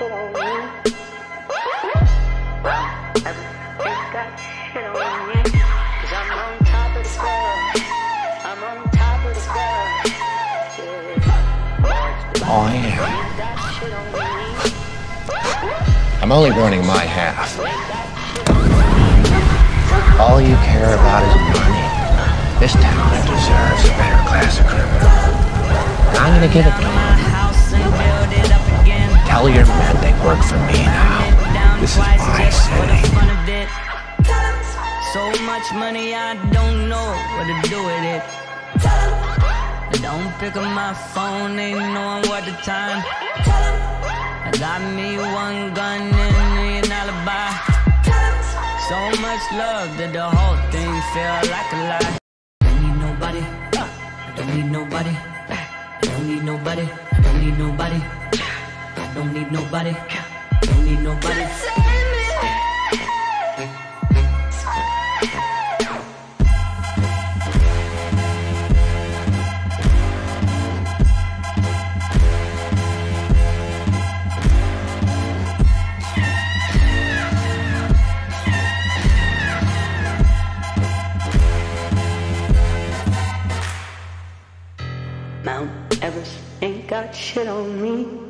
shit on me. Everybody's got shit on me. 'Cause I'm on top of the world. I'm on top of the world. Yeah. I am. I'm only running my half. All you care about is money. This town deserves a better class of criminal. I'm gonna give it to them. Tell your men they work for me now. This is my city. So much money I don't know what to do with it. Don't pick up my phone, ain't knowing what the time. I got me one gun and an alibi. So much love that the whole thing feel like a lie. Don't need nobody. Don't need nobody. Don't need nobody. Don't need nobody. Don't need nobody. Don't need nobody. Mount Everest ain't got shit on me.